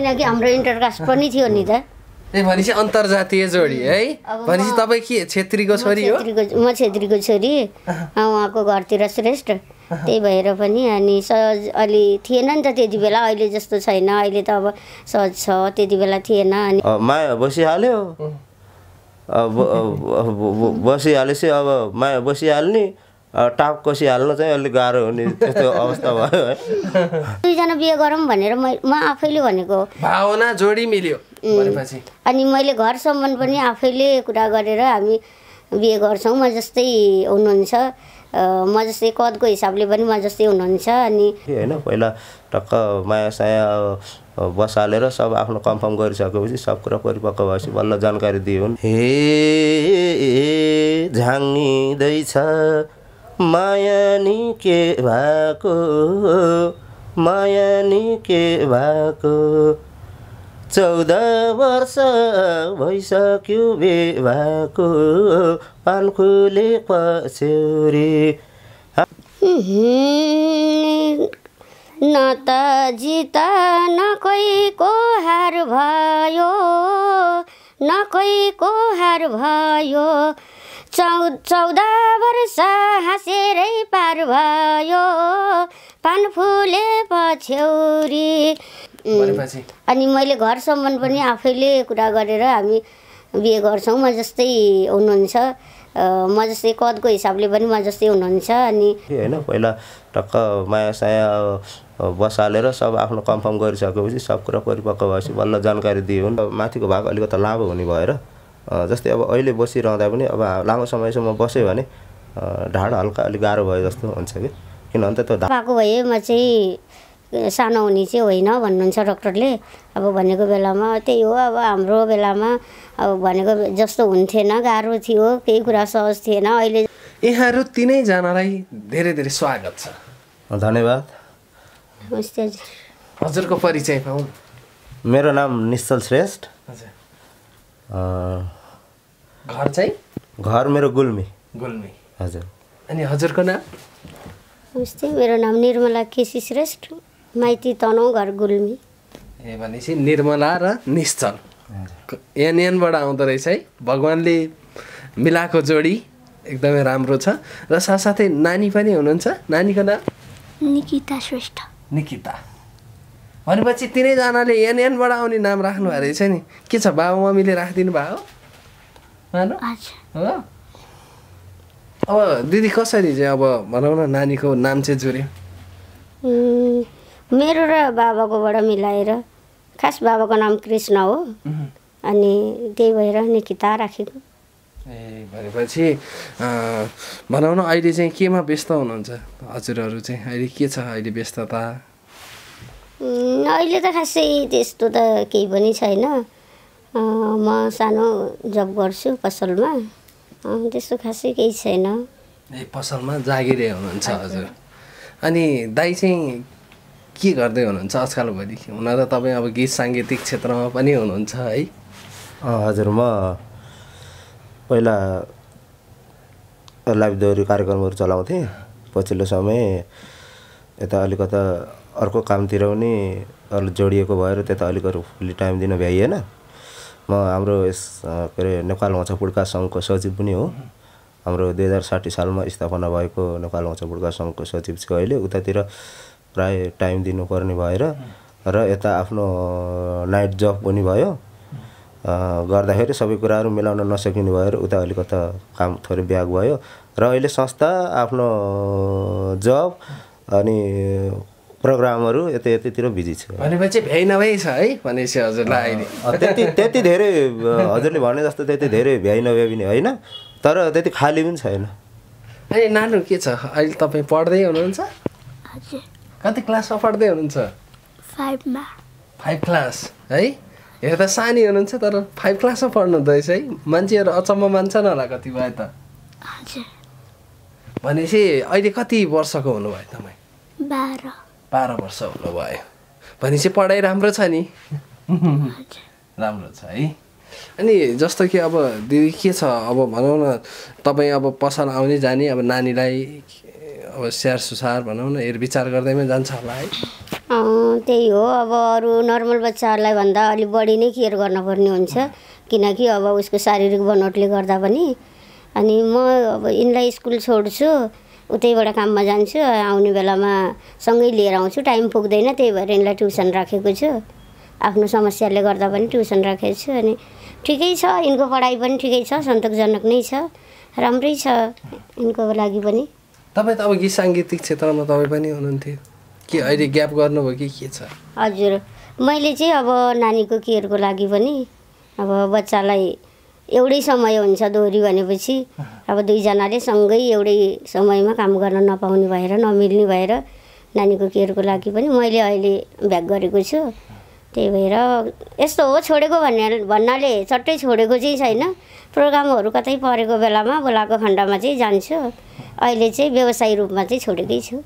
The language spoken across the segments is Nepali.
किनकि हाम्रो इन्टरकास्ट पनि थियो नि त। ए भनेपछि अन्तर्जातीय जोडी है। भनेपछि तपाई के क्षेत्रीको छोरी हो? म क्षेत्रीको छोरी, उहाँको घरतिर श्रेष्ठ, त्यही भएर पनि अनि सहज अलि थिएन नि त त्यति बेला, अहिले जस्तो छैन। अहिले त अब सहज छ, त्यति बेला थिएन। अनि माया बसिहाल्यो, अब बसिहालेपछि अब माया बसिहाल्ने टाप कसिहाल्नु चाहिँ अलिक गाह्रो हुने त्यस्तो अवस्था भयो है। दुईजना बिहे गरौँ भनेर म आफैले भनेको, भावना जोडी मिल्यो भनेपछि अनि मैले घरसम्म पनि आफैले कुरा गरेर हामी बिहे गर्छौँ, म जस्तै हुनुहुन्छ, म जस्तै कदको हिसाबले पनि म जस्तै हुनुहुन्छ। अनि होइन पहिला टक्क माया साया बसालेर सब आफ्नो कन्फर्म गरिसकेपछि सब कुरा परिपक्व भएपछि बल्ल जानकारी दिए हुन्। हे झाँगिँदैछ माया नि के भएको, माया नि के भएको, 14 वर्ष भइसक्यो बेवाको, पानखुले पछ्यौरी न त जित न कोहीको हार भयो, न कोहीको हार भयो, 14 वर्ष हाँसेरै पार भयो, पानफुले पछ्यौरी। अनि मैले घरसम्म पनि आफैले कुरा गरेर हामी बिहे गर्छौँ, म जस्तै हुनुहुन्छ, म जस्तै कदको हिसाबले पनि म जस्तै हुनुहुन्छ। अनि होइन पहिला टक्क माया साया बसालेर सब आफ्नो कन्फर्म गरिसकेपछि सब कुरा परिपक्व भएपछि बल्ल जानकारी दिए हुन्। माथिको भाग अलिकता लामो हुने भएर जस्तै अब अहिले बसिरहँदा पनि अब लामो समयसम्म बस्यो भने ढाड हल्का अलिक गाह्रो भयो जस्तो हुन्छ कि, किनभने त त्यो भएको भए म चाहिँ सानो हुने चाहिँ होइन भन्नुहुन्छ डक्टरले। अब भनेको बेलामा त्यही हो, अब हाम्रो बेलामा अब भनेको जस्तो हुन्थेन, गाह्रो थियो, केही कुरा सहज थिएन। अहिले यहाँहरू तिनैजनालाई धेरै धेरै स्वागत छ, धन्यवाद। नमस्ते, हजुरको परिचय पाउँ? मेरो नाम निश्चल श्रेष्ठ, घर चाहिँ? घर मेरो गुल्मी। गुल्मी, हजुर। अनि हजुरको नाम? नमस्ते, मेरो नाम निर्मला केसी श्रेष्ठ, माइती तनौ, घर गुल्मी। ए भनेपछि निर्मला र निश्चल एनएनबाट आउँदो रहेछ है, भगवान्ले मिलाएको जोडी एकदमै राम्रो छ। र साथसाथै नानी पनि हुनुहुन्छ, नानीको नाम? निकिता श्रेष्ठ। निकिता, भनेपछि तिनैजनाले एनएनबाट आउने नाम राख्नुभएको रहेछ नि। के छ, बाबा मम्मीले राखिदिनु भएको हो? अब दिदी कसरी चाहिँ अब भनौँ न नानीको नाम चाहिँ जोड्यो? मेरो र बाबाकोबाट मिलाएर, खास बाबाको नाम कृष्ण हो, अनि त्यही भएर निकिता राखेको। ए भनेपछि भनौँ न अहिले चाहिँ केमा व्यस्त हुनुहुन्छ हजुरहरू चाहिँ? अहिले के छ अहिले व्यस्तता? अहिले त खासै त्यस्तो त केही पनि छैन, म सानो जब गर्छु पसलमा, त्यस्तो खासै केही छैन। ए पसलमा जागिरे हुनुहुन्छ हजुर। अनि दाइ चाहिँ के गर्दै हुनुहुन्छ आजकल? भोलि हुन त तपाईँ अब गीत साङ्गीतिक क्षेत्रमा पनि हुनुहुन्छ है? हजुर, म पहिला लाइभ दोहोरी कार्यक्रमहरू चलाउँथेँ, पछिल्लो समय यता अलिकता अर्को कामतिर पनि अलिक जोडिएको भएर त्यता अलिक फुल्ली टाइम दिन भ्याइएन। म हाम्रो यस के अरे नेपाल होचा पुड्का सङ्घको सचिव पनि हो, हाम्रो 2060 सालमा स्थापना भएको नेपाल होचा पुड्का सङ्घको सचिव छु। अहिले उतातिर प्राय टाइम दिनुपर्ने भएर र यता आफ्नो नाइट जब पनि भयो गर्दाखेरि सबै कुराहरू मिलाउन नसकिने भएर उता अलिकता काम थोरै ब्याग भयो। र अहिले संस्था, आफ्नो जब अनि प्रोग्रामहरु यता यतातिर बिजी छ। भनेपछि भ्याइ नभ्याइ छ है? भनेपछि हजुरलाई अहिले त्यति धेरै हजुरले भने जस्तो त्यति धेरै भ्याइ नभ्याइ पनि होइन, तर त्यति खाली पनि छैन। ए नानु के छ अहिले तपाईँ पढ्दै हुनुहुन्छ? हजुर। कति क्लासमा पढ्दै हुनुहुन्छ? 5 मा। 5 क्लास है? हेर्दा सानी हुनुहुन्छ तर 5 क्लासमा पढ्नु हुँदैछ है, मान्छेहरू अचम्म मान्छन् होला कति भयो त। हजुर। भनेपछि अहिले कति वर्षको हुनुभयो तपाईँ? 12 वर्ष हुनुभयो। भनेपछि पढाइ राम्रो छ नि? राम्रो छ है। अनि जस्तो कि अब दिदी के छ अब भनौँ न तपाईँ अब पसल आउने जाने, अब नानीलाई अब स्याहार सुसार भनौं न हेरविचार गर्दैमै जान्छ होला है। त्यही हो अब अरु नर्मल बच्चाहरुलाई भन्दा अलि बढी नै केयर गर्नुपर्ने हुन्छ किनकि अब उसको शारीरिक बनोटले गर्दा पनि। अनि म अब इनलाई स्कुल छोड्छु उतैबाट काममा जान्छु आउने बेलामा सँगै लिएर आउँछु टाइम पुग्दैन त्यही भएर इनलाई ट्युसन राखेको छु। आफ्नो समस्याले गर्दा पनि ट्युसन राखेको छु अनि ठिकै छ इनको पढाइ पनि ठिकै छ सन्तोषजनक नै छ राम्रै छ इनको लागि पनि। तपाई त अब गीत साङ्गीतिक क्षेत्रमा तपाई पनि हुनुहुन्थ्यो कि अहिले ग्याप गर्नुभयो कि के छ? हजुर मैले चाहिँ अब नानीको केयरको लागि पनि अब बच्चालाई एउटै समय हुन्छ दोहोरी भनेपछि अब दुईजनाले सँगै एउटै समयमा काम गर्न नपाउने भएर नमिल्ने भएर नानीको केयरको लागि पनि मैले अहिले ब्याक गरेको छु। त्यही भएर यस्तो हो छोडेको भन्नाले चट्टै छोडेको चाहिँ छैन प्रोग्रामहरु कतै परेको बेलामा बोलाको खण्डमा चाहिँ जान्छु अहिले चाहिँ व्यवसायी रूपमा चाहिँ छोडेकै छु।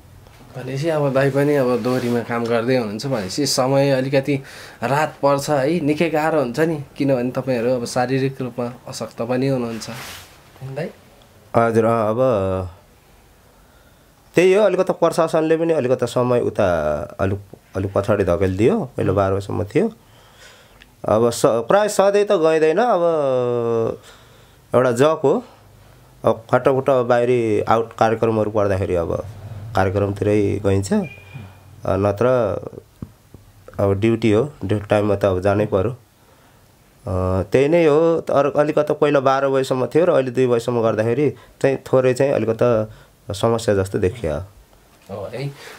भनेपछि अब दाइ पनि अब दोहोरीमा काम गर्दै हुनुहुन्छ भनेपछि समय अलिकति रात पर्छ है निकै गाह्रो हुन्छ नि किनभने तपाईहरु अब शारीरिक रूपमा अशक्त पनि हुनुहुन्छ दाइ? हजुर अब त्यही हो अलिकति प्रशासनले पनि अलिकति समय उता अलि पछाडि धकेलिदियो पहिलो 12 बजेसम्म थियो। अब प्राय सधैँ त गइदैन अब एउटा जब हो अब फटाफट बाहिरी आउट कार्यक्रमहरू पर्दाखेरि अब कार्यक्रमतिरै गइन्छ नत्र अब ड्युटी हो ड्युटी टाइममा त अब जानै पर्यो त्यही नै हो। तर अलिकति पहिला 12 बजेसम्म थियो र अहिले 2 बजेसम्म गर्दाखेरि चाहिँ थोरै चाहिँ अलिकति समस्या जस्तो देखियो है।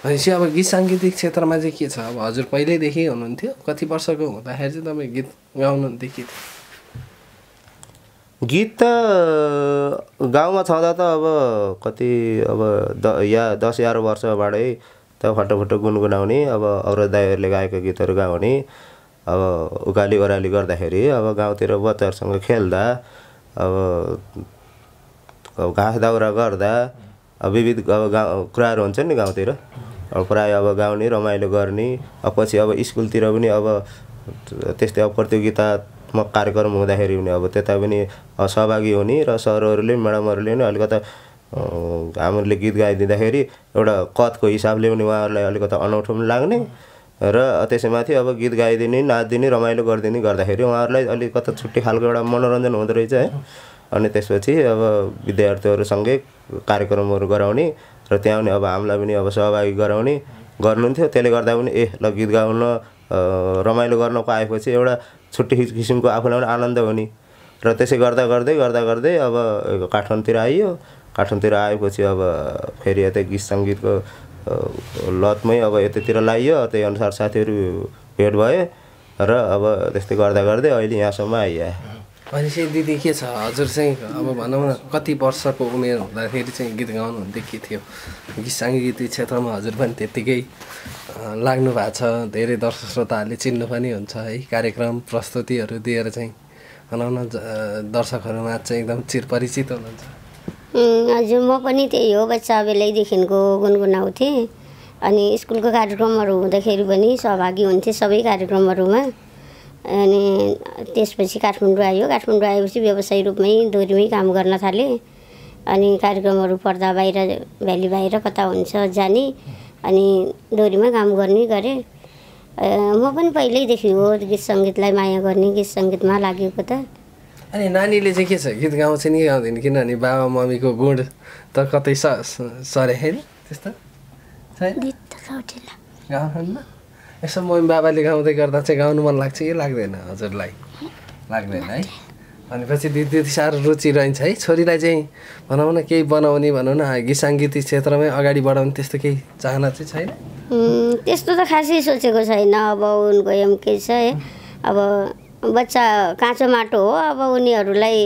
भनेपछि अब गीत साङ्गीतिक क्षेत्रमा चाहिँ के छ? अब हजुर पहिल्यैदेखि हुनुहुन्थ्यो कति वर्षको हुँदाखेरि चाहिँ तपाईँ गीत गाउनुहुन्थ्यो? गीत त गाउँमा छँदा त अब कति अब 10-11 वर्षबाटै त फटाफट गुनगुनाउने अब अरू दाइहरूले गाएको गीतहरू गाउने अब उकाली ओह्राली गर्दाखेरि अब गाउँतिर बच्चाहरूसँग खेल्दा अब घाँस दाउरा गर्दा विविध अब गाउँ कुराहरू हुन्छ नि गाउँतिर अब प्राय अब गाउने रमाइलो गर्ने। अब पछि अब स्कुलतिर पनि अब त्यस्तै अब प्रतियोगितात्मक कार्यक्रम हुँदाखेरि पनि अब त्यता पनि सहभागी हुने र सरहरूले म्याडमहरूले पनि अलिकति हामीले गीत गाइदिँदाखेरि एउटा कदको हिसाबले पनि उहाँहरूलाई अलिकति अनौठो पनि लाग्ने र त्यसैमाथि अब गीत गाइदिने नाचिदिने रमाइलो गरिदिने गर्दाखेरि उहाँहरूलाई अलिकति छुट्टी खालको एउटा मनोरञ्जन हुँदो रहेछ है। अनि त्यसपछि अब विद्यार्थीहरूसँगै कार्यक्रमहरू गराउने र त्यहाँ पनि अब हामीलाई पनि अब सहभागी गराउने गर्नुहुन्थ्यो। त्यसले गर्दा पनि ल गीत गाउन रमाइलो गर्न पाएपछि एउटा छुट्टी किसिमको आफूलाई पनि आनन्द हुने र त्यसै गर्दा गर्दै गर्दा गर्दै अब काठमाडौँतिर आइयो। काठमाडौँतिर आएपछि अब फेरि यतै गीत सङ्गीतको लतमै अब यतैतिर लाइयो त्यही अनुसार साथीहरू भेट भए र अब त्यस्तै गर्दा गर्दै अहिले यहाँसम्म आइयो। भनेपछि दिदी के छ हजुर चाहिँ अब भनौँ न कति वर्षको उमेर हुँदाखेरि चाहिँ गीत गाउनुहुन्थ्यो के थियो? गीत साङ्गीतिक क्षेत्रमा हजुर पनि त्यत्तिकै लाग्नु भएको छ धेरै दर्शक श्रोताहरूले चिन्नु पनि हुन्छ है कार्यक्रम प्रस्तुतिहरू दिएर चाहिँ भनौँ न दर्शकहरूमा चाहिँ एकदम चिरपरिचित हुनुहुन्छ। हजुर म पनि त्यही हो बच्चा बेलैदेखिको गुनगुनाउँथेँ अनि स्कुलको कार्यक्रमहरू हुँदाखेरि पनि सहभागी हुन्थेँ सबै कार्यक्रमहरूमा। अनि त्यसपछि काठमाडौँ आयो। काठमाडौँ आएपछि व्यवसायी रूपमै दोहोरीमै काम गर्न थालेँ अनि कार्यक्रमहरू पर्दा बाहिर भ्याली बाहिर कता हुन्छ जाने अनि दोहोरीमा काम गर्ने गरेँ। म पनि पहिल्यैदेखि हो गीत सङ्गीतलाई माया गर्ने गीत सङ्गीतमा लागेको त। अनि नानीले चाहिँ के छ गीत गाउँछ नि गाउँदैन किनभने बाबा मम्मीको गुण त कतै सरेन त्यस्तो यसो मम्मी बाबाले गाउँदै गर्दा चाहिँ गाउनु मन लाग्छ कि लाग्दैन? हजुरलाई लाग्दैन है। भनेपछि दिदी साह्रो रुचि रहन्छ है छोरीलाई चाहिँ भनौँ न केही बनाउने भनौँ न गीत साङ्गीतिक क्षेत्रमै अगाडि बढाउने त्यस्तो केही चाहना चाहिँ छैन? त्यस्तो त खासै सोचेको छैन। अब उनको एम के छ अब बच्चा काँचो माटो हो अब उनीहरूलाई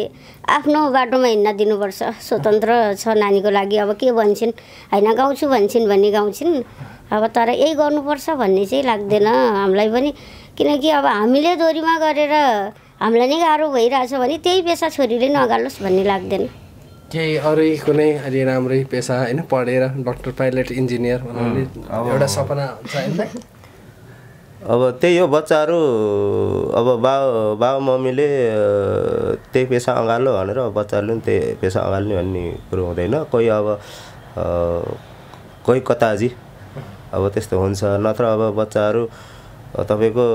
आफ्नो बाटोमा हिँड्न दिनुपर्छ स्वतन्त्र छ नानीको लागि। अब के भन्छन् हैन गाउँछु भन्छन् भन्ने गाउँछिन् अब तर यही गर्नुपर्छ भन्ने चाहिँ लाग्दैन हामीलाई पनि किनकि अब हामीले दोहोरीमा गरेर हामीलाई नै गाह्रो भइरहेछ भने त्यही पेसा छोरीले नगालोस् भन्ने लाग्दैन। केही अरू कुनै अलि राम्रै पेसा हैन पढेर डाक्टर पाइलट इन्जिनियर भन्ने एउटा सपना हुन्छ हैन? अब त्यही हो बच्चाहरू अब बाबा मम्मीले त्यही पेसा अँगालो भनेर बच्चाहरूले पनि त्यही पेसा अँगाल्ने भन्ने कुरो हुँदैन। कोही अब कोही कताजी अब त्यस्तो हुन्छ। नत्र अब बच्चाहरु तपाईको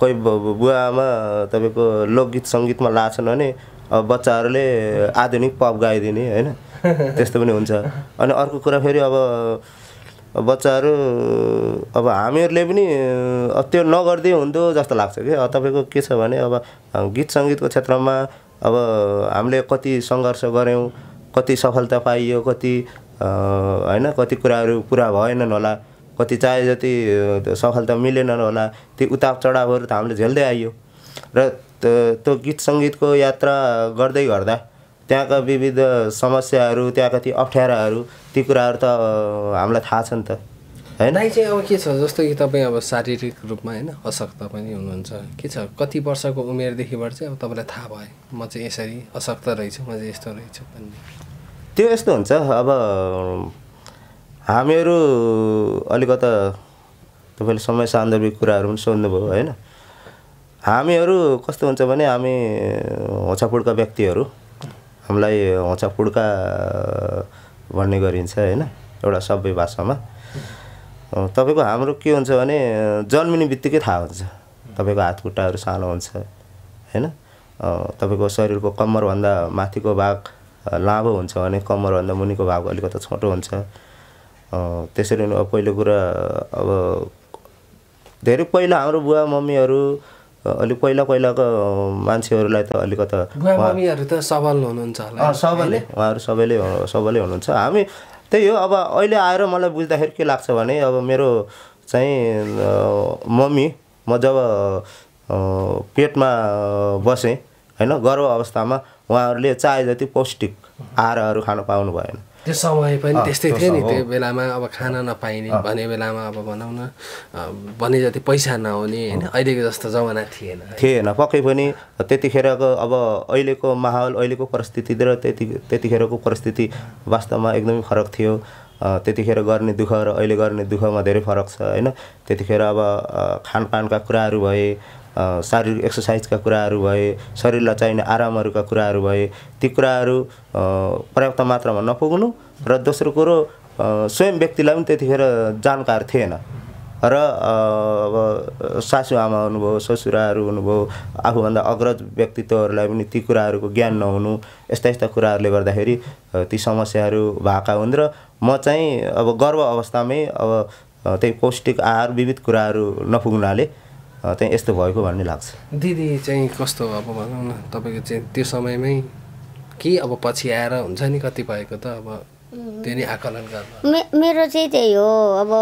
कोही बुवा आमा तपाईको लोकगीत संगीतमा लाछन् भने अब बच्चाहरुले आधुनिक पप गाइदिने हैन त्यस्तो पनि हुन्छ। अनि अर्को कुरा फेरि अब बच्चाहरु अब हामीहरुले पनि त्यो नगर्दै हुँदो जस्तो लाग्छ के। तपाईको के छ भने अब गीत संगीतको क्षेत्रमा अब हामीले कति संघर्ष गर्यौं, कति सफलता पाइयो, कति हैन कति कुराहरु पूरा भएनन् होला, कति चाहे जति सफलता मिलेनन् होला, ती उतार चढावहरु त हामीले झेल्दै आइयो। र त्यो गीत संगीतको यात्रा गर्दै गर्दा त्यहाँका विविध समस्याहरु, त्यहाँका ती अप्ठ्याराहरु, ती कुराहरु त हामीलाई थाहा छन् त हैन। चाहिँ अब के छ जस्तो कि तपाई अब शारीरिक रुपमा हैन अशक्त पनि हुनुहुन्छ, के छ कति वर्षको उमेरदेखिबाट चाहिँ अब तपाईलाई थाहा भयो म चाहिँ यसरी अशक्त रहेछु, म चाहिँ यस्तो रहेछु भन्ने? त्यो यस्तो हुन्छ अब हामीहरु अलिकता तपाईले समय सान्दर्भिक कुराहरु पनि सोध्नुभयो हैन। हामीहरु कस्तो हुन्छ भने हामी होचापुडका व्यक्तिहरु, हामीलाई होचापुडका भन्ने गरिन्छ हैन एउटा सबै भाषामा। तपाईको हाम्रो के हुन्छ भने जन्मिने बित्तिकै थाहा हुन्छ, तपाईको हात खुट्टाहरु सानो हुन्छ हैन, तपाईको शरीरको कम्मर भन्दा माथिको भाग लामो हुन्छ भने कम्मर भन्दा मुनिको भाग अलिकति छोटो हुन्छ। त्यसरी नै पहिलो कुरा अब धेरै पहिला हाम्रो बुवा मम्मीहरु अलि पहिलाको मान्छेहरुलाई त अलिकति बुवा मम्मीहरु त सबल हुनुहुन्छ होला, सबैले उहाँहरु सबैले हुनुहुन्छ। हामी त्यही हो। अब अहिले आएर मलाई बुझ्दाखेरि के लाग्छ भने अब मेरो चाहिँ मम्मी म जब पेटमा बसे हैन गर्भ अवस्थामा उहाँहरुले चाहे जति पौष्टिक आहारहरु खान पाउनु भएन। त्यो समय पनि त्यस्तै थियो नि, त्यो बेलामा अब खाना नपाइने भने बेलामा अब भनौँ न भने जति पैसा नहुने हैन, अहिलेको जस्तो जमाना थिएन पक्कै पनि। त्यतिखेरको अब अहिलेको माहौल, अहिलेको परिस्थिति र त्यतिखेरको परिस्थिति वास्तवमा एकदमै फरक थियो। त्यतिखेर गर्ने दुःख र अहिले गर्ने दुःखमा धेरै फरक छ हैन। त्यतिखेर अब खानपानका कुराहरु भए, शारीरिक एक्सर्साइजका कुराहरु भए, शरीरलाई चाहिने आरामहरुका कुराहरु भए, ती कुराहरु पर्याप्त मात्रामा नपुग्नु र दोस्रो कुरो स्वयं व्यक्तिलाई पनि त्यतिखेर जानकार थिएन र अब सासूआमा हुनुभयो, ससुराहरू हुनुभयो, आफूभन्दा अग्रज व्यक्तित्वहरूलाई पनि ती कुराहरुको ज्ञान नहुनु, यस्ता कुराहरुले गर्दाखेरि ती समस्याहरू भएका हुन्। र म चाहिँ अब गर्भ अवस्थामै अब त्यही पौष्टिक आहार विविध कुराहरु नपुग्नाले त्यही यस्तो भएको भन्ने लाग्छ। दिदी चाहिँ कस्तो अब भनौँ न तपाईको चाहिँ त्यो समयमै के अब पछि आएर हुन्छ नि कतिपयको त अब त्यो नि आकलन गर्नु। मेरो चाहिँ त्यही हो। अब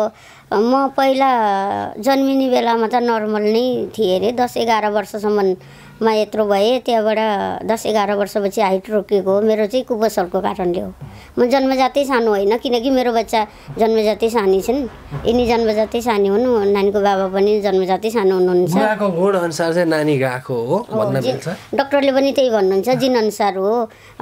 म पहिला जन्मिने बेलामा त नर्मल नै थिएँ अरे, 10-11 वर्षसम्ममा यत्रो भएँ, त्यहाँबाट 10-11 वर्षपछि हाइट रोकेको। मेरो चाहिँ कुपोषणको कारणले हो, म जन्मजातै सानो होइन किनकि मेरो बच्चा जन्मजातै सानी छन्, यिनी जन्मजातै सानी हुन्, नानीको बाबा पनि जन्मजातै सानो हुनुहुन्छ। बुवाको गुण अनुसार चाहिँ नानी गएको हो भन्न मिल्छ, डाक्टरले पनि त्यही भन्नुहुन्छ, जिन अनुसार हो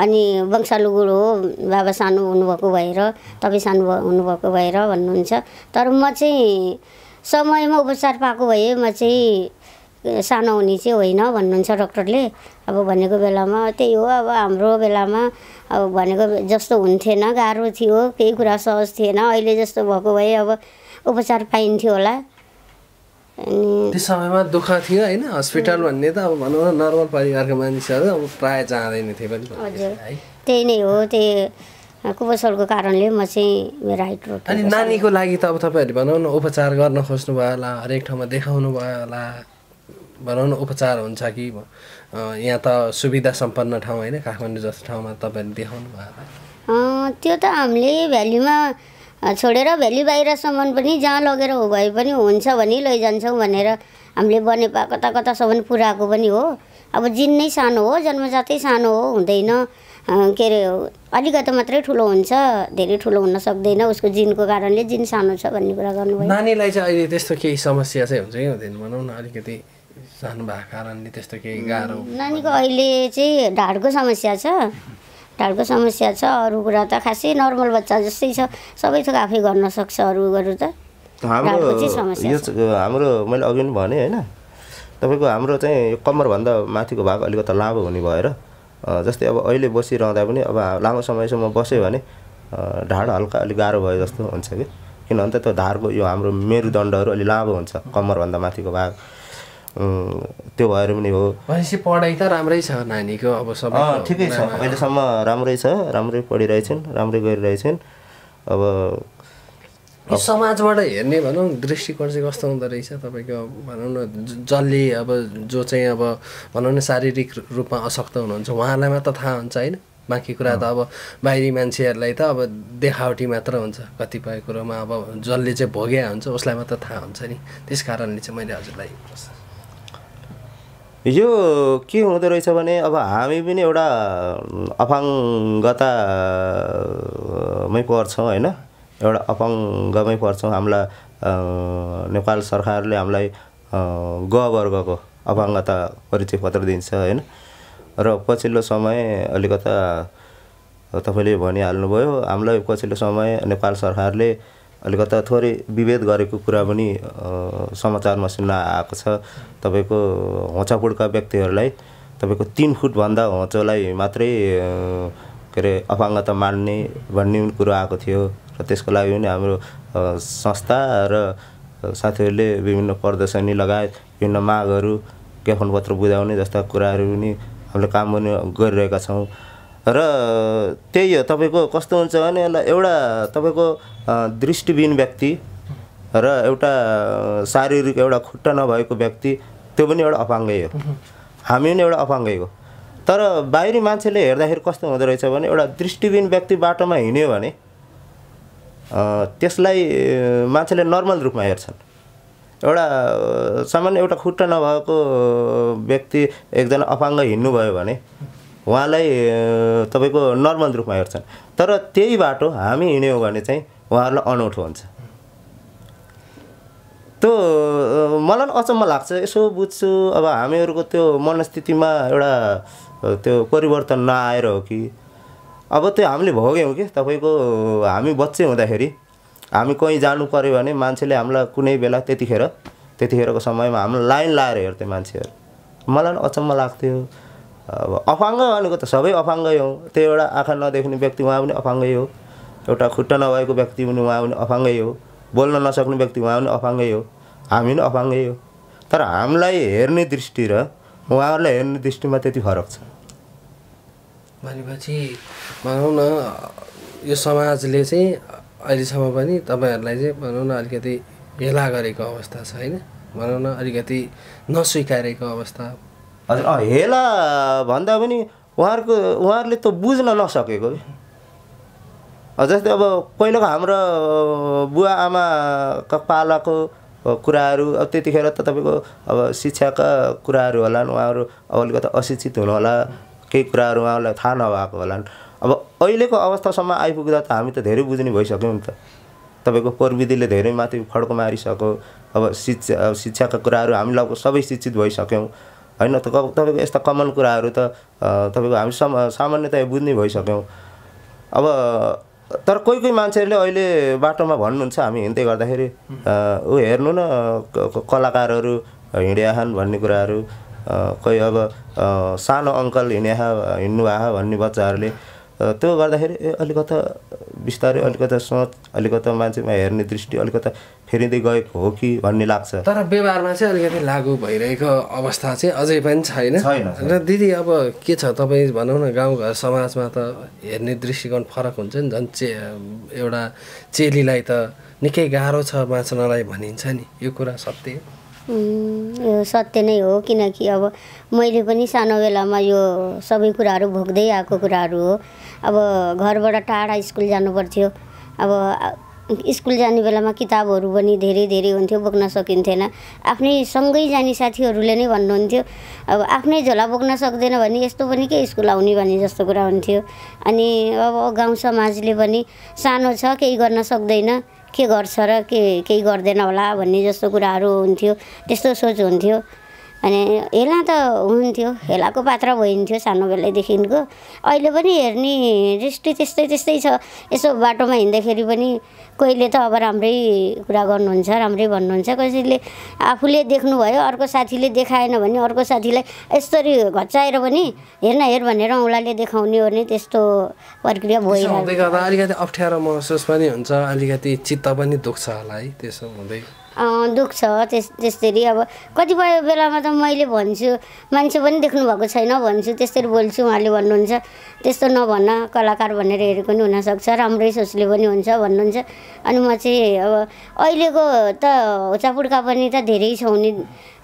अनि वंशालु गुण हो, बाबा सानो हुनुभएको भएर तपाईँ सानो हुनुभएको भएर भन्नुहुन्छ। तर म चाहिँ समयमा उपचार पाएको भए म चाहिँ सानो हुने चाहिँ होइन भन्नुहुन्छ डाक्टरले। अब भनेको बेलामा त्यही हो। अब हाम्रो बेलामा अब भनेको जस्तो हुन्थेन, गाह्रो थियो, केही कुरा सहज थिएन। अहिले जस्तो भएको भए अब उपचार पाइन्थ्यो होला। अनि त्यो समयमा दुःख थियो हैन, हस्पिटल भन्ने त अब भनौँ न नर्मल परिवारका मानिसहरू अब प्रायः जाँदैन थिए पनि। हजुर त्यही नै हो, त्यही कुपोषणको कारणले म चाहिँ मेरो हाइट रोकेको। अनि नानीको लागि त अब तपाईहरु भनौँ न उपचार गर्न खोज्नु भयो होला, हरेक ठाउँमा देखाउनु भयो होला, भनौँ न उपचार हुन्छ कि यहाँ त सुविधा सम्पन्न ठाउँ हैन काठमाडौँ जस्तो ठाउँमा तपाईहरु देखाउनु भयो होला? त्यो त हामीले भ्यालीमा छोडेर भ्याली बाहिरसम्म पनि जहाँ लगेर भए पनि हुन्छ भने लैजान्छौँ भनेर हामीले बनेपा कता कतासम्म पुर्याएको पनि हो। अब जिन नै सानो हो, जन्मजातै सानो हो, हुँदैन के अरे अलिकति मात्रै ठुलो हुन्छ, धेरै ठुलो हुन सक्दैन, उसको जिनको कारणले जिन सानो छ भन्ने कुरा गर्नुभयो। नानीलाई चाहिँ अहिले त्यस्तो केही समस्या चाहिँ हुन्छ कि हुँदैन भनौँ न, अलिकति सानो भएको कारणले त्यस्तो केही गाह्रो? नानीको अहिले चाहिँ ढाडको समस्या छ, ढाडको समस्या छ, अरू कुरा त खासै नर्मल बच्चा जस्तै छ, सबै थोक आफै गर्न सक्छ। अरूहरू त ढाडको चाहिँ समस्या छ। हाम्रो मैले अघि पनि भने हैन तपाईको हाम्रो चाहिँ कम्मरभन्दा माथिको भाग अलिकति लामो हुने भएर जस्तै अब अहिले बसिरहँदा पनि अब लामो समयसम्म बस्यो भने ढाड हल्का अलि गाह्रो भयो जस्तो हुन्छ के किन भने त्यो ढाडको यो हाम्रो मेरुदण्डहरु अलि लामो हुन्छ कमर भन्दा माथिको भाग त्यो भएर पनि हो। भनेपछि पढाइ त राम्रै छ नानीको अब सबै ठिकै छ अहिले सम्म राम्रै छ राम्रै पढिरहेछन् राम्रै गरिरहेछन्। अब यो समाजबाट हेर्ने भनौं दृष्टिकोण चाहिँ कस्तो हुँदो रहेछ तपाईको भनौं न जसले अब जो चाहिँ अब भनौं न शारीरिक रूपमा अशक्त हुनुहुन्छ उहाँलाई मात्र थाहा हुन्छ हैन बाँकी कुरा त अब बाहिरी मान्छेहरुलाई त अब देखावटी मात्र हुन्छ कतिपय कुरामा अब जसले चाहिँ भोग्या हुन्छ उसलाई मात्र थाहा हुन्छ नि त्यसकारणले चाहिँ मैले हजुरलाई यो के हुँदो रहेछ भने अब हामी पनि एउटा अपाङ्गतामै पर्छौं हैन एउटा अपाङ्गमै पर्छौं। हामीलाई नेपाल सरकारले हामीलाई ग वर्गको अपाङ्गता परिचय पत्र दिन्छ हैन र पछिल्लो समय अलिकता तपाईले भनिहाल्नुभयो हामीलाई पछिल्लो समय नेपाल सरकारले अलिकता थोरै विभेद गरेको कुरा पनि समाचारमा सुन्न आएको छ। तपाईको होचापुडका व्यक्तिहरुलाई तपाईको 3 फुट भन्दा होचोलाई मात्रै के रे अपाङ्गता मान्ने भन्ने कुरा आएको थियो र त्यसको लागि पनि हाम्रो संस्था र साथीहरुले विभिन्न प्रदर्शनी लगायत विभिन्न मागहरु ज्ञापन पत्र बुझाउने जस्ता कुराहरु पनि हामीले काम पनि गरिरहेका छौं। र त्यही हो तपाईको कस्तो हुन्छ भने एउटा तपाईको दृष्टिबिन व्यक्ति र एउटा शारीरिक एउटा खुट्टा नभएको व्यक्ति त्यो पनि एउटा अपाङ्गै हो हामी पनि एउटा अपाङ्गै हो। तर बाहिरी मान्छेले हेर्दाखेरि कस्तो हुँदो रहेछ भने एउटा दृष्टिबिन व्यक्ति बाटोमा हिँड्यो भने त्यसलाई मान्छेले नर्मल रूपमा हेर्छन्। एउटा सामान्य एउटा खुट्टा नभएको व्यक्ति एकजना अपाङ्ग हिँड्नु भयो भने उहाँलाई तपाईको नर्मल रूपमा हेर्छन्। तर त्यही बाटो हामी हिँड्यौं भने चाहिँ उहाँहरुलाई अनौठो हुन्छ। त्यो मलाई अचम्म लाग्छ यसो बुझ्छु अब हामीहरुको त्यो मनस्थितिमा एउटा त्यो परिवर्तन नआएर हो कि अब त्यो हामीले भोग्यौं के तपाईको हामी बच्चे हुँदाखेरि हामी कहीं जानु पर्यो भने मान्छेले हामीलाई कुनै बेला त्यतिखेरको समयमा हामीलाई लाइन लाएर हेर्थे मान्छेहरु। मलाई अचम्म लाग्थ्यो अब अपाङ्ग भनेको त सबै अपाङ्गै हो त्यो एउटा आँखा नदेख्ने व्यक्ति उहाँ पनि अपाङ्गै हो एउटा खुट्टा नभएको व्यक्ति पनि उहाँ पनि अपाङ्गै हो बोल्न नसक्ने व्यक्ति उहाँ पनि अपाङ्गै हो हामी पनि अपाङ्गै हो। तर हामीलाई हेर्ने दृष्टि र उहाँहरुलाई हेर्ने दृष्टिमा त्यति फरक छ भनेपछि भनौं न यो समाजले चाहिँ अहिलेसम्म पनि तपाईहरुलाई चाहिँ भनौं न अलिकति हेला गरेको अवस्था छ हैन भनौं न अलिकति नस्वीकारेको अवस्था हजुर हेला भन्दा पनि उहाँहरुले त बुझ्न नसकेको जस्तै अब पहिलेको हाम्रो बुवा आमाका पालाको कुराहरु अब त्यतिखेर त तपाईको अब शिक्षाका कुराहरु होला उहाँहरु अलिकति अशिक्षित हुनु होला केही कुराहरु उहाँलाई थाहा नभएको होला। अब अहिलेको अवस्थासम्म आइपुग्दा त हामी त धेरै बुझ्ने भइसक्यौं नि त तपाईको प्रविधिले धेरै माथि फड्को मारिसक्यो। अब शिक्षाका कुराहरु हामी लगभग सबै शिक्षित भइसक्यौं हैन त तपाईको यस्ता कमन कुराहरु त तपाईको हामी सामान्यतया बुझ्ने भइसक्यौं। अब तर कोही कोही मान्छेहरुले अहिले बाटोमा भन्नुहुन्छ हामी हिँड्दै गर्दाखेरि उ हेर्नु न कलाकारहरु हिँड्या छन् भन्ने कुराहरु कोही अब सानो अंकल हिँड्नुभा भन्ने बच्चाहरुले त्यो गर्दाखेरि अलिकता बिस्तारै अलिकता सोच अलिकता मान्छेमा हेर्ने दृष्टि अलिकता फेरिँदै गएको हो कि भन्ने लाग्छ। तर व्यवहारमा चाहिँ अलिकति लागू भइरहेको अवस्था चाहिँ अझै पनि छैन र दिदी अब के छ तपाई भनौं न गाउँघर समाजमा त हेर्ने दृष्टिकोण फरक हुन्छ नि झन् एउटा चेलीलाई त निकै गाह्रो छ बाँच्नलाई भनिन्छ नि यो कुरा सत्य हो सत्य नै हो किनकि अब मैले पनि सानो बेलामा यो सबै कुराहरु भोग्दै आएको कुराहरु हो। अब घरबाट टाढा स्कुल जानु पर्थ्यो अब स्कुल जाने बेलामा किताबहरु पनि धेरै धेरै हुन्थ्यो बोक्न सकिन्थेन आफ्नै सँगै जाने साथीहरुले नै भन्नुहुन्थ्यो अब आफ्नै झोला बोक्न सक्दैन भने यस्तो पनि के स्कुल आउने भन्ने जस्तो कुरा हुन्थ्यो। अनि अब गाउँ समाजले पनि सानो छ केही गर्न सक्दैन के गर्छ र केही गर्दैन होला भन्ने जस्तो कुराहरु हुन्थ्यो त्यस्तो सोच हुन्थ्यो। हेला तो हुन्थ्यो, हेलाको पात्र भइन्थ्यो सानो बेलैदेखिको। अहिले पनि हेर्ने दृष्टि त्यस्तै त्यस्तै छ। यसो बाटोमा हिँड्दाखेरि पनि कोहीले त अब राम्रै कुरा गर्नुहुन्छ, राम्रै भन्नुहुन्छ, कसैले आफूले देख्नु भयो अर्को साथीले देखाएन भने अर्को साथीलाई यसरी घच्चाएर पनि हेर्न हेर भनेर उलाले देखाउने ओर्ने त्यस्तो प्रक्रिया भइरहेको छ। अलिकति अप्ठ्यारो महसुस पनि हुन्छ, अलिकति चित्त पनि दुख्छ होला है, त्यसो हुँदै दुख छ। त्यसरी अब कतिपय बेलामा त मैले भन्छु मान्छे पनि देख्नु भएको छैन भन्छु, त्यसरी बोल्छु। उहाँले भन्नुहुन्छ त्यस्तो नभन्न, कलाकार भनेर हेरेको पनि हुनसक्छ, राम्रै सोचले पनि हुन्छ भन्नुहुन्छ। अनि म चाहिँ अब अहिलेको त होचापुड्का पनि त धेरै छौँ नि,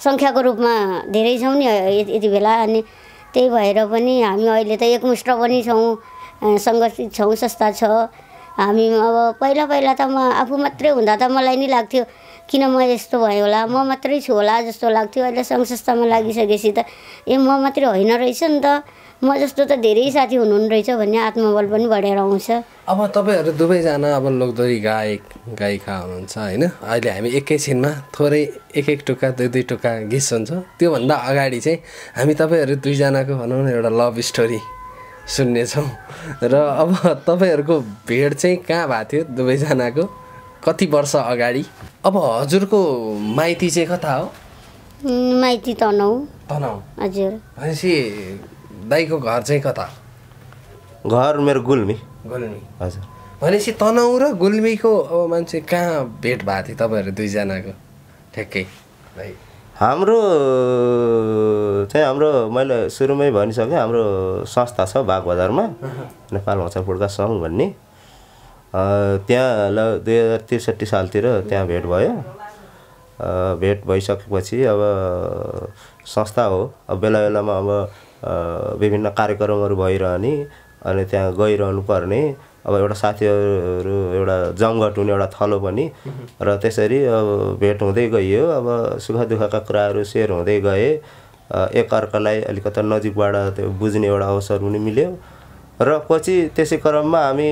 सङ्ख्याको रूपमा धेरै छौँ नि यति बेला। अनि त्यही भएर पनि हामी अहिले त एकमुष्ट पनि छौँ, सङ्गठित छौँ, संस्था छ हामी। अब पहिला पहिला त म आफू मात्रै हुँदा त मलाई नि लाग्थ्यो किन म यस्तो भयो होला, म मात्रै छु होला जस्तो लाग्थ्यो। अहिले सङ्घ संस्थामा लागिसकेपछि त म मात्रै होइन रहेछ नि त, म जस्तो त धेरै साथी हुनुहुन्न रहेछ भन्ने आत्मबल पनि बढेर आउँछ। अब तपाईँहरू दुवैजना अब लोकदोरी गायक गायिका हुनुहुन्छ होइन, अहिले हामी एकैछिनमा थोरै एक टुक्का दुई टुक्का गीत सुन्छौँ। त्योभन्दा अगाडि चाहिँ हामी तपाईँहरू दुईजनाको भनौँ न एउटा लभ स्टोरी सुन्नेछौँ। र अब तपाईँहरूको भेट चाहिँ कहाँ भएको थियो दुवैजनाको, कति वर्ष अगाडि? अब हजुरको माइती चाहिँ कता हो? माइती तनौ। तनौ हजुर। भनेपछि दाइको घर चाहिँ कता? घर मेरो गुल्मी। गुल्मी हजुर। भनेपछि तनौ र गुल्मीको अब मान्छे कहाँ भेट भएको थियो तपाईँहरू दुईजनाको ठ्याक्कै? हाम्रो चाहिँ हाम्रो मैले सुरुमै भनिसकेँ, हाम्रो संस्था छ बाग बजारमा, नेपाल होचापुड्का सङ्घ भन्ने। त्यहाँ 2063 सालतिर त्यहाँ भेट भयो। भेट भइसकेपछि अब संस्था हो, अब बेला बेलामा अब विभिन्न कार्यक्रमहरू भइरहने अनि त्यहाँ गइरहनु पर्ने। अब एउटा साथीहरू एउटा जमघट हुने एउटा थलो पनि, र त्यसरी अब भेट हुँदै गइयो। अब सुख दुःखका कुराहरू सेयर हुँदै गए, एकअर्कालाई अलिकता नजिकबाट त्यो बुझ्ने एउटा अवसर पनि मिल्यो। र पछि त्यसै क्रममा हामी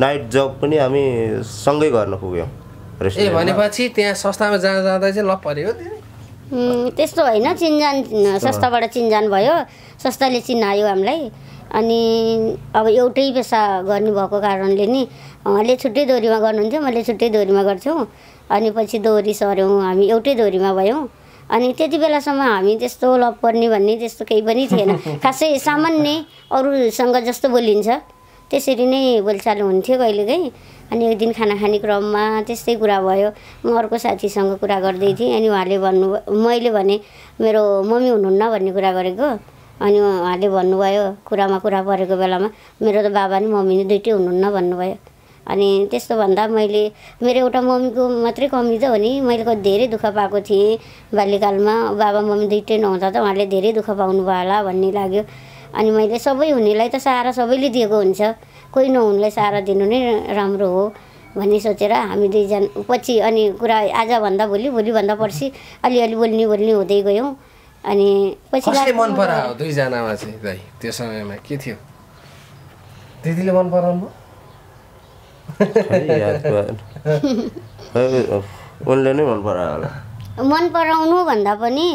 नाइट जब पनि हामी सँगै गर्न पुग्यौँ। ए भनेपछि त्यहाँ संस्थामा जाँदा जाँदा चाहिँ लप पऱ्यो त्यस्तो होइन, चिनजान संस्थाबाट चिनजान भयो, संस्थाले चिनायो हामीलाई। अनि अब एउटै पेसा गर्नुभएको कारणले नि उहाँले छुट्टै दोहोरीमा गर्नुहुन्थ्यो, मैले छुट्टै दोहोरीमा गर्थ्यौँ। अनि पछि दोहोरी सर्यौँ, हामी एउटै दोहोरीमा भयौँ। अनि त्यति बेलासम्म हामी त्यस्तो लभ पर्ने भन्ने त्यस्तो केही पनि थिएन, खासै सामान्य अरूसँग जस्तो बोलिन्छ त्यसरी नै बोलचाल हुन्थ्यो कहिलेकाहीँ। अनि एक दिन खाना खाने क्रममा त्यस्तै कुरा भयो, म अर्को साथीसँग कुरा गर्दै थिएँ। अनि उहाँले मैले भने मेरो मम्मी हुनुहुन्न भन्ने कुरा गरेको। अनि उहाँले भन्नुभयो कुरामा कुरा परेको बेलामा मेरो त बाबा नि मम्मी नि दुइटै हुनुहुन्न भन्नुभयो। अनि त्यस्तो भन्दा मैले मेरो एउटा मम्मीको मात्रै कमी त हो नि, मैले कति धेरै दुःख पाएको थिएँ बाल्यकालमा, बाबा मम्मी दुइटै नहुँदा त उहाँले धेरै दुःख पाउनुभयो होला भन्ने लाग्यो। अनि मैले सबै हुनेलाई त सहारा सबैले दिएको हुन्छ, कोही नहुनेलाई सहारा दिनु नै राम्रो हो भन्ने सोचेर हामी दुईजना पछि अनि कुरा आजभन्दा भोलि, भोलिभन्दा पर्सि अलिअलि बोल्ने बोल्ने हुँदै गयौँ। अनि पछि मन परायो दुईजनामा चाहिँ त्यो समयमा के थियो? दिदीले मन पराउनु उनले नै मन परायो होला। मन पराउनु भन्दा पनि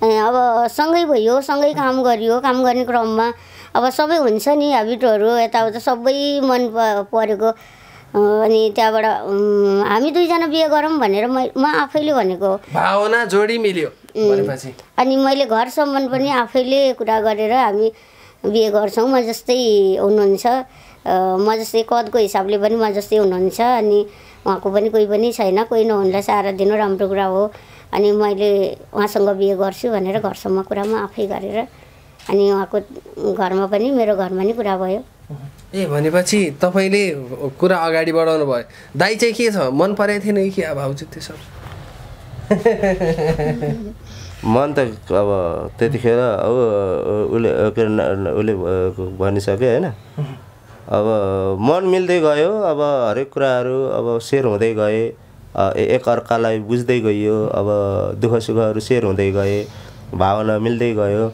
अब सँगै भयो, सँगै काम गरियो। काम गर्ने क्रममा अब सबै हुन्छ नि, हेबिटहरू यताउता सबै मन परेको। अनि त्यहाँबाट हामी दुईजना बिहे गरौँ भनेर म आफैले भनेको भावना जोडी मिल्यो। अनि मैले घरसम्म पनि आफैले कुरा गरेर हामी बिहे गर्छौँ, म जस्तै हुनुहुन्छ, म जस्तै कदको हिसाबले पनि म जस्तै हुनुहुन्छ। अनि उहाँको पनि कोही पनि छैन, कोही नहुनुलाई सहारा दिनु राम्रो कुरा हो। अनि मैले उहाँसँग बिहे गर्छु भनेर घरसम्म कुरा म आफै गरेर अनि उहाँको घरमा पनि मेरो घरमा नि कुरा भयो। ए भनेपछि तपाईँले कुरा अगाडि बढाउनु भयो। दाइ चाहिँ के छ, मन परेको थिएन कि अब भाउजू? त्यो सब मन त अब त्यतिखेर अब उसले उसले भनिसके होइन, अब मन मिल्दै गयो। अब हरेक कुराहरू अब सेयर हुँदै गए, एकअर्कालाई बुझ्दै गयो, अब दुःख सुखहरू सेयर हुँदै गए, भावना मिल्दै गयो।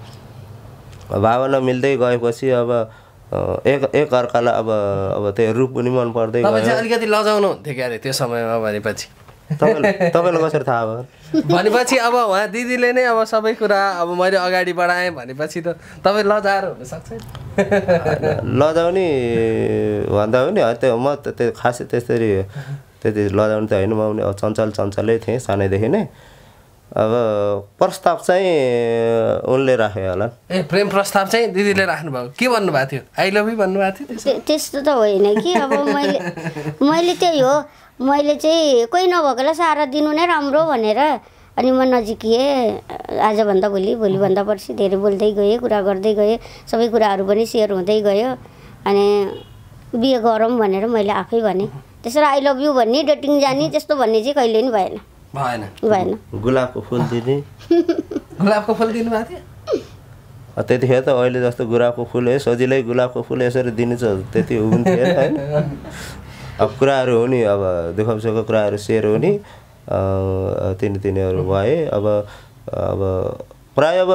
भावना मिल्दै गएपछि अब एकअर्कालाई अब त्यो रूप पनि मन पर्दै गयो। अलिकति लजाउनु हुन्थ्यो क्या अरे त्यो समयमा भनेपछि? तपाईँलाई कसरी थाहा भयो? भनेपछि अब वहाँ दिदीले नै अब सबै कुरा अब मैले अगाडि बढाएँ भनेपछि त तपाई लजाएर हुन सक्छ। लजाउने भन्दा पनि त्यो म त्यो खासै त्यसरी त्यति लजाउने त हैन, म पनि चञ्चल चञ्चलै थिएँ सानैदेखि नै। अब प्रस्ताव चाहिँ उनले राख्यो होला। ए प्रेम प्रस्ताव चाहिँ दिदीले राख्नु भएको, के भन्नुभएको थियो? आई लभ यु भन्नुभएको थियो? त्यस्तो त होइन कि अब मैले त्यही हो, मैले चाहिँ कोही नभएकोलाई सारा दिनु नै राम्रो भनेर अनि म नजिकिएँ। आजभन्दा भोलि, भोलिभन्दा पर्सि धेरै बोल्दै गएँ, कुरा गर्दै गएँ, सबै कुराहरू पनि सेयर हुँदै गयो अनि बिहे गरौँ भनेर मैले आफै भने। त्यसरी आई लभ यु भन्ने, डेटिङ जाने त्यस्तो भन्ने चाहिँ कहिले पनि भएन भएन भएन। गुलाबको फुल दिने गुलाबको फुल दिनुभएको थियो त्यतिखेर त अहिले जस्तो गुलाबको फुल है सजिलै गुलाबको फुल यसरी दिने त्यति हुन्थ्यो होइन। अब कुराहरू हो नि, अब दुःखसुखको कुराहरू सेयर हुने तिनीहरू भए। अब प्रायः अब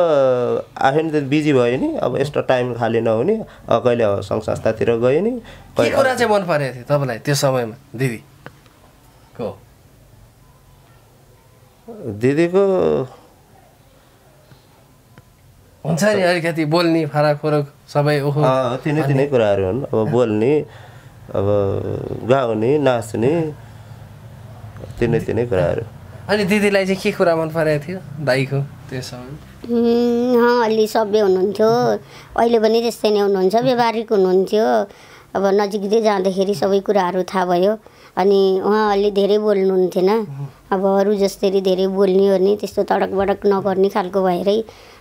आफै त बिजी भयो नि, अब यस्तो टाइम खाली नहुने। अब कहिले अब सङ्घ संस्थातिर गयो नि। के कुरा चाहिँ मन परेको थियो तपाईँलाई त्यो समयमा दिदीको? दिदीको हुन्छ नि अलिकति बोल्ने फरक फरक सबै तिनै कुराहरू हुन्। अब बोल्ने, अब गाउने, नाच्ने तिनै कुराहरू। अनि दिदीलाई चाहिँ के कुरा मन परेको थियो दाइको त्यो समय? अलि सभ्य हुनुहुन्थ्यो, अहिले पनि त्यस्तै नै हुनुहुन्छ, व्यवहारिक हुनुहुन्थ्यो। अब नजिकै जाँदाखेरि सबै कुराहरू थाहा भयो अनि उहाँ अलि धेरै बोल्नुहुन्थेन। अब अरू जस्तै धेरै बोल्ने हो नि त्यस्तो तडक बडक नगर्ने खालको भएरै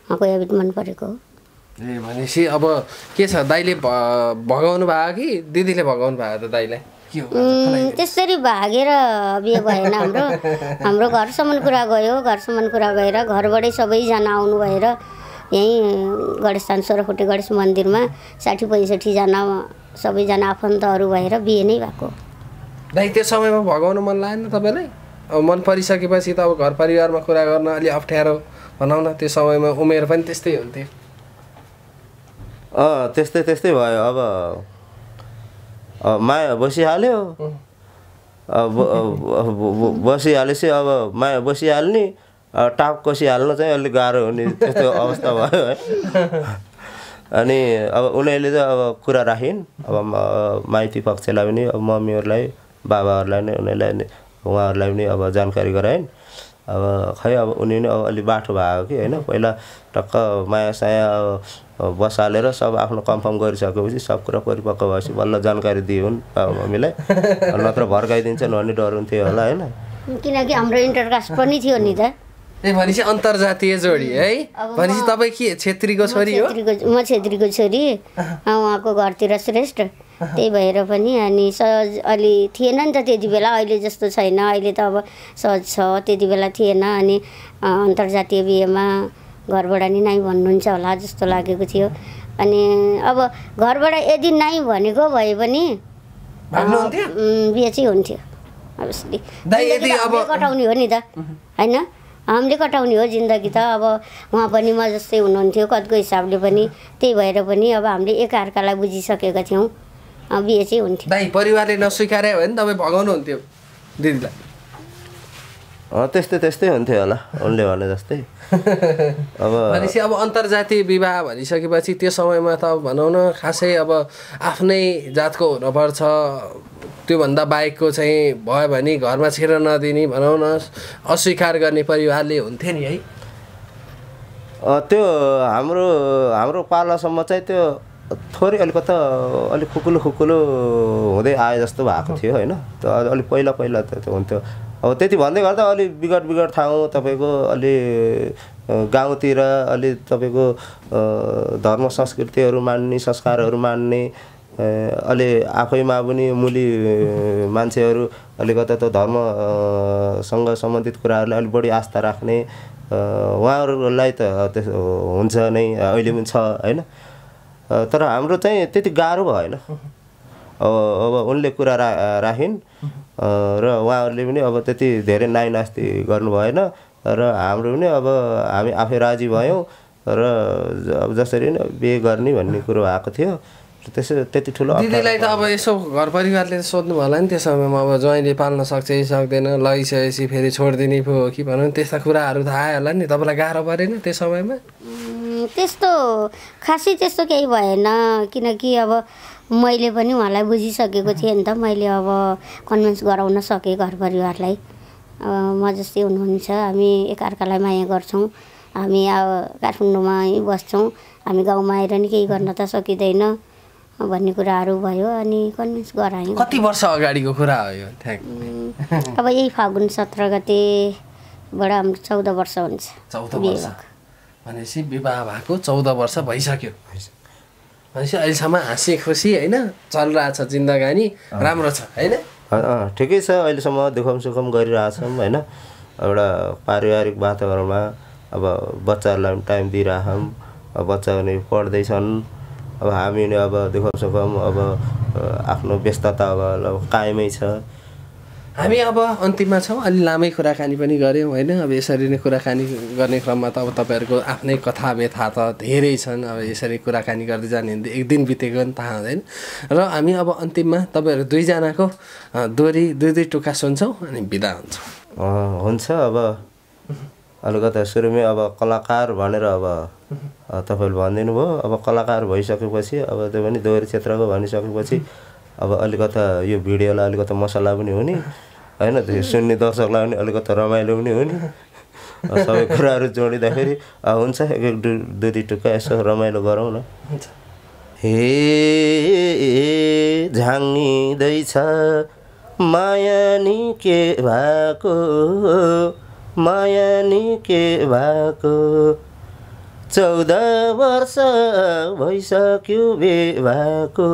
उहाँको हेबिट मन परेको हो। ए भनेपछि अब के छ, दाइले भगाउनु भयो कि दिदीले भगाउनु भयो त दाइलाई? के हो त्यसरी भागेर बिहे भएन हाम्रो हाम्रो घरसम्म कुरा गयो। घरसम्म कुरा गएर घरबाटै सबैजना आउनु भएर यहीँ गणेशस्थान सोह्रखुट्टे गणेश मन्दिरमा 60-65जना सबैजना आफन्तहरू भएर बिहे नै भएको। दाइ त्यो समयमा भगाउनु मन लागेन तपाईँलाई? अब मन परिसकेपछि त अब घर परिवारमा कुरा गर्न अलि अप्ठ्यारो भनौँ न, त्यो समयमा उमेर पनि त्यस्तै हुन्थ्यो। त्यस्तै भयो। अब माया बसिहाल्यो, बसिहालेपछि अब माया बसिहाल्ने टाप कसिहाल्न चाहिँ अलिक गाह्रो हुने त्यस्तो अवस्था भयो है। अनि अब उनीहरूले चाहिँ अब कुरा राखिन्, अब माइती पक्षलाई पनि, अब मम्मीहरूलाई, बाबाहरूलाई नै, उनीहरूलाई नै, उहाँहरूलाई पनि अब जानकारी गराइन्। अब खै अब उनीहरू अब अलि बाठो भएको कि होइन, पहिला टक्क माया साया बसालेर सब आफ्नो कन्फर्म गरिसकेपछि सब कुरा परिपक्व भएपछि बल्ल जानकारी दिए हुन् बाबा मम्मीलाई, नत्र भर्काइदिन्छन् भन्ने डर हुन्थ्यो होला होइन। किनकि हाम्रो इन्टरकास्ट पनि थियो नि त। ए भनेपछि अन्तर्जातीय जोडी है। भनेपछि तपाईँ के छेत्रीको छोरी हो? म छेत्रीको छोरी, उहाँको घरतिर श्रेष्ठ, त्यही भएर पनि अनि सहज अलि थिएन नि त त्यति बेला, अहिले जस्तो छैन। अहिले त अब सहज छ, त्यति बेला थिएन। अनि अन्तर्जातीय बिहेमा घरबाट नि नाइ भन्नुहुन्छ होला जस्तो लागेको थियो। अनि अब घरबाट यदि नाइ भनेको भए पनि बिहे चाहिँ हुन्थ्यो अभियसली। कटाउने हो नि त होइन, हामीले कटाउने हो जिन्दगी त। अब उहाँ पनि म जस्तै हुनुहुन्थ्यो कदको हिसाबले पनि, त्यही भएर पनि अब हामीले एकाअर्कालाई बुझिसकेका थियौँ, बिहे चाहिँ हुन्थ्यो। दाइ परिवारले नस्वीकारे हो नि तपाईँ भगाउनुहुन्थ्यो दिदीलाई? त्यस्तै हुन्थ्यो होला उनले भने जस्तै। अब अन्तर्जातीय विवाह भनिसकेपछि त्यो समयमा त भनौँ न खासै अब आफ्नै जातको हुनुपर्छ, त्योभन्दा बाहेकको चाहिँ भयो भने घरमा छिर नदिने, भनौँ न अस्वीकार गर्ने परिवारले हुन्थ्यो नि है। त्यो हाम्रो हाम्रो पालासम्म चाहिँ त्यो थोरै अलिकता अलिक खुकुलो खुकुलो हुँदै आयो जस्तो भएको थियो होइन। अलिक पहिला पहिला त हुन्थ्यो। अब त्यति भन्दै गर्दा अलि बिगट ठाउँ तपाईँको अलि गाउँतिर अलि तपाईँको धर्म संस्कृतिहरू मान्ने, संस्कारहरू मान्ने, अलि आफैमा पनि मुली मान्छेहरू अलिकता त्यो धर्मसँग सम्बन्धित कुराहरूलाई अलिक बढी आस्था राख्ने उहाँहरूलाई त त्यस्तो हुन्छ नै, अहिले पनि छ होइन। तर हाम्रो चाहिँ त्यति गाह्रो भएन। अब उनले कुरा राखिन् र उहाँहरूले पनि अब त्यति धेरै नाइ नास्ति गर्नु भएन र हाम्रो पनि अब हामी आफै राजी भयौँ र अब जसरी नै बिहे गर्ने भन्ने कुरो भएको थियो। त्यति ठुलो दिदीलाई त अब यसो घर परिवारले त सोध्नु भयो होला नि त्यो समयमा, अब ज्वाइँले पाल्न सक्छ कि सक्दैन, लगाइसकेपछि फेरि छोडिदिने पो हो कि भनौँ, त्यस्ता कुराहरू थाहा आयो होला नि तपाईँलाई, गाह्रो परेन त्यो समयमा? त्यस्तो खासै त्यस्तो केही भएन, किनकि अब मैले पनि उहाँलाई बुझिसकेको थिएँ नि त, मैले अब कन्भिन्स गराउन सकेँ घर परिवारलाई। म जस्तै हुनुहुन्छ, हामी एकअर्कालाई माया गर्छौँ, हामी अब काठमाडौँमा बस्छौँ, हामी गाउँमा आएर नि केही गर्न त सकिँदैन भन्ने कुराहरू भयो, अनि कन्भिन्स गरायौँ। कति वर्ष अगाडिको कुरा हो यो? अब यही फागुन 17 गतेबाट हाम्रो 14 वर्ष हुन्छ। 14 वर्ष भनेपछि विवाह भएको 14 वर्ष भइसक्यो। भनेपछि अहिलेसम्म हाँसी खुसी होइन, चलिरहेछ जिन्दगानी, राम्रो छ होइन? ठिकै छ, अहिलेसम्म दुःखम सुखम गरिरहेछौँ होइन, एउटा पारिवारिक वातावरणमा। अब बच्चाहरूलाई टाइम दिइराखौँ, अब बच्चा भने पढ्दैछन्, अब हामी नै अब दुःख सुखम अब आफ्नो व्यस्तता अब कायमै छ। हामी अब अन्तिममा छौँ, अलि लामै कुराकानी पनि गऱ्यौँ होइन, अब यसरी नै कुराकानी गर्ने क्रममा त अब तपाईँहरूको आफ्नै कथा व्यथा त धेरै छन्, अब यसरी कुराकानी गर्दै जाने भने एक दिन बितेको नि थाहा हुँदैन। र हामी अब अन्तिममा तपाईँहरू दुईजनाको दोहोरी दुई टुक्का सुन्छौँ अनि बिदा हुन्छौँ। हुन्छ, अब अलिकता सुरुमै अब कलाकार भनेर अब तपाईँले भनिदिनु भयो, अब कलाकार भइसकेपछि अब त्यो पनि दोहोरी क्षेत्रको भनिसकेपछि अब अलिकता यो भिडियोलाई अलिकता मसला पनि हुने होइन, त्यो सुन्ने दर्शकलाई पनि अलिकता रमाइलो पनि हुने, सबै कुराहरू जोडिँदाखेरि हुन्छ। एक एक दुई टुक्का यसो रमाइलो गरौँ न। हे झाँगिँदैछ माया नि के भएको, माया नि के भएको, 14 वर्ष भइसक्यो बेवाको,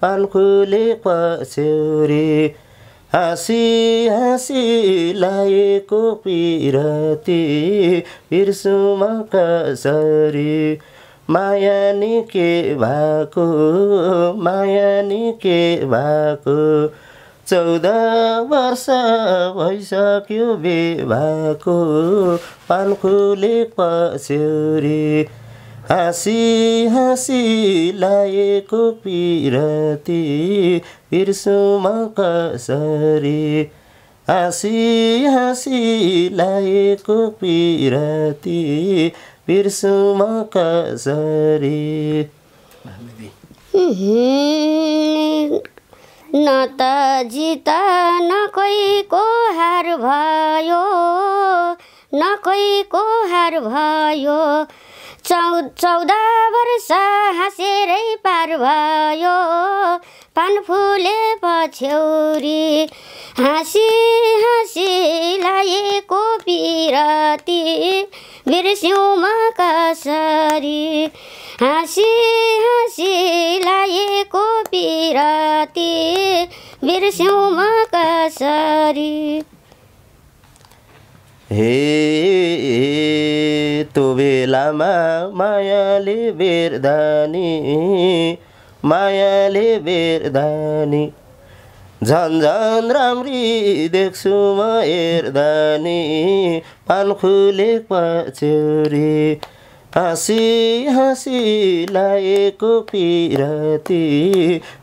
पानखुले पछ्यौरी हाँसी हाँसी लाएको पिरती, बिर्सुमा कसरी, माया नि के भएको, माया नि के भएको, 14 वर्ष भइसक्यो बेवाको, पानखुले पछ्यौरी हाँसी हाँसी लाएको पिरती, बिर्सुमा कसरी, हाँसी हाँसी लाएको पिरती, बिर्सुमा कसरी। न त जिता न कोहीको हार भयो, न कोहीको हार भयो, 14 वर्ष हाँसेरै पार भयो, पानफुले पछ्यौरी हाँसी हाँसी लाएको पिरती, बिर्स्यौँ म कसरी, हाँसी हाँसी लाएको पिरती, बिर्स्यौँ म कसरी। हे तो बेलामा मायाले बेर्दानी, मायाले बेर्दानी, झन झन राम्री देख्छु म हेर्दानी, पानखुले पछ्यौरी हाँसी हाँसी लाएको पिरती,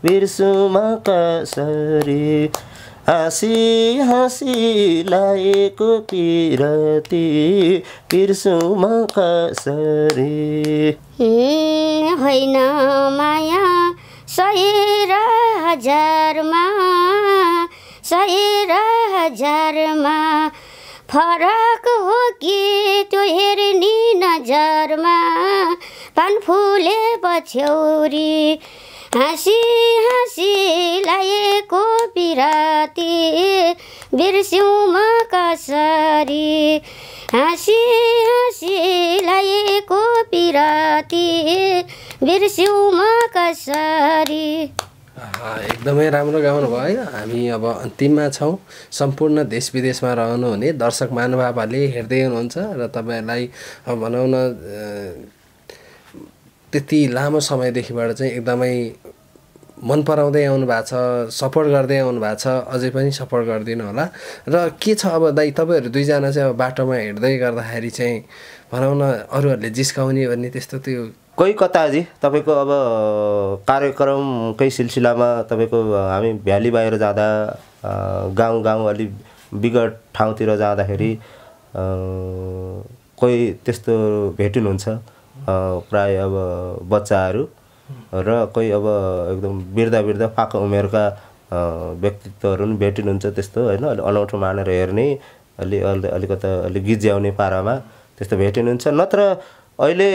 बिर्सुमा कसरी, हाँसी हाँसी लाएको पिरती, बिर्सुमा कसरी। होइन माया 100 र 1000मा, 100 र 1000मा फरक हो कि त्यो हेर्ने नजरमा, पानफुले पछ्यौरी हाँसी हाँसी लाएको पिरती, बिर्स्यौँ म कसरी, हाँसी हाँसी लाएको पिरती, बिर्स्यौँ म कसरी। एकदमै राम्रो गाउनु भयो। हामी अब अन्तिममा छौँ। सम्पूर्ण देश विदेशमा रहनुहुने दर्शक महानुभावहरूले हेर्दै हुनुहुन्छ र तपाईँलाई भनौँ न त्यति लामो समयदेखिबाट चाहिँ एकदमै मन पराउँदै आउनु भएको छ, सपोर्ट गर्दै आउनु भएको छ, अझै पनि सपोर्ट गरिदिनु होला। र के छ अब दाइ, तपाईँहरू दुईजना चाहिँ अब बाटोमा हिँड्दै गर्दाखेरि चाहिँ भनौँ न अरूहरूले जिस्काउने भन्ने त्यस्तो त्यो कोही कताजी तपाईको अब कार्यक्रमकै सिलसिलामा तपाईको हामी भ्याली बाहिर जाँदा गाउँ अलि बिगड ठाउँतिर जाँदाखेरि कोही त्यस्तो भेटिनुहुन्छ प्राय अब बच्चाहरू र कोही अब एकदम बिर्दा फाका उमेरका व्यक्तित्वहरू पनि भेटिनुहुन्छ त्यस्तो हैन अनौठो मानेर हेर्ने अलि अलिकता अलि गिज्याउने पारामा त्यस्तो भेटिनुहुन्छ नत्र अहिले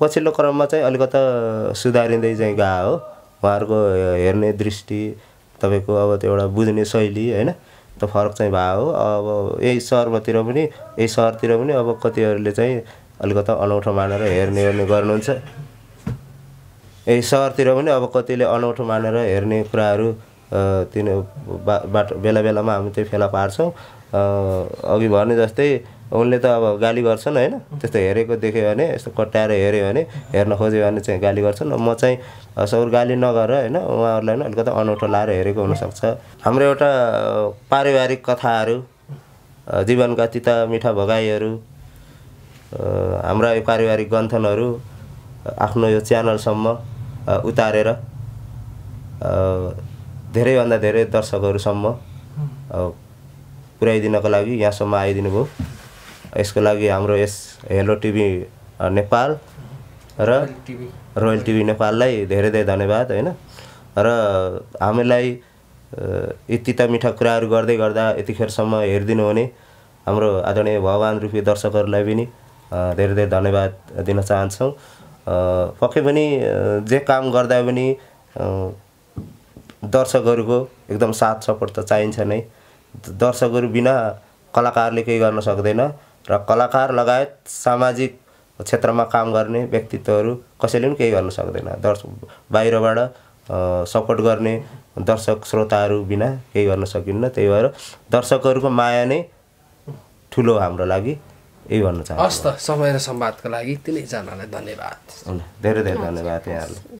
पछिल्लो क्रममा चाहिँ अलिकता सुधारिँदै चाहिँ गयो उहाँहरुको हेर्ने दृष्टि तपाईको अब त्यो एउटा बुझ्ने शैली हैन त फरक चाहिँ भयो अब यही शहरतिर पनि अब कतिहरुले चाहिँ अलिकता अनौठो मानेर हेर्ने गर्नुहुन्छ यही शहरतिर पनि अब कतिले अनौठो मानेर हेर्ने कुराहरु तीन बेलामा हामी चाहिँ फेला पार्छौं अघि भने जस्तै उनले त अब गाली गर्छन् हैन त्यस्तो हेरेको देखे भने यस्तो कट्टाएर हेरे भने हेर्न खोजे भने चाहिँ गाली गर्छन् म चाहिँ सौर गाली नगर हैन उहाँहरुलाई नि अलिकति अनौठो लाएर हेरेको हुन सक्छ हाम्रो एउटा पारिवारिक कथाहरु जीवनका तिता मिठा भगाईहरु हाम्रा पारिवारिक गन्थनहरु आफ्नो यो च्यानल सम्म उतारेर धेरै भन्दा धेरै दर्शकहरु सम्म पुर्याइदिनको लागि यहाँसम्म आइदिनु भयो यसको लागि हाम्रो यस हेलो टिभी नेपाल र रोयल टिभी नेपाललाई धेरै धन्यवाद हैन र हामीलाई यतिता मिठा कुराहरु गर्दै गर्दा यतिखेर सम्म हेर्दिनु हुने हाम्रो आदरणीय भगवान रुपी दर्शकहरुलाई पनि धेरै धन्यवाद दिन चाहन्छौं पक्कै पनि जे काम गर्दा पनि दर्शकहरुको एकदम साथ सपोर्ट त चाहिन्छ नै दर्शकहरु बिना कलाकारले केही गर्न सक्दैन र कलाकार लगायत सामाजिक क्षेत्रमा काम गर्ने व्यक्तित्वहरु कसैले पनि केही गर्न सक्दैन दर्शक बाहिरबाट सपोर्ट गर्ने दर्शक श्रोताहरु बिना केही गर्न सकिन्न त्यही भएर दर्शकहरुको माया नै ठूलो हाम्रो लागि यही भन्न चाहन्छु हस्त समय र संवादको लागि तिनै जनालाई धन्यवाद धेरै धन्यवाद यहाँहरु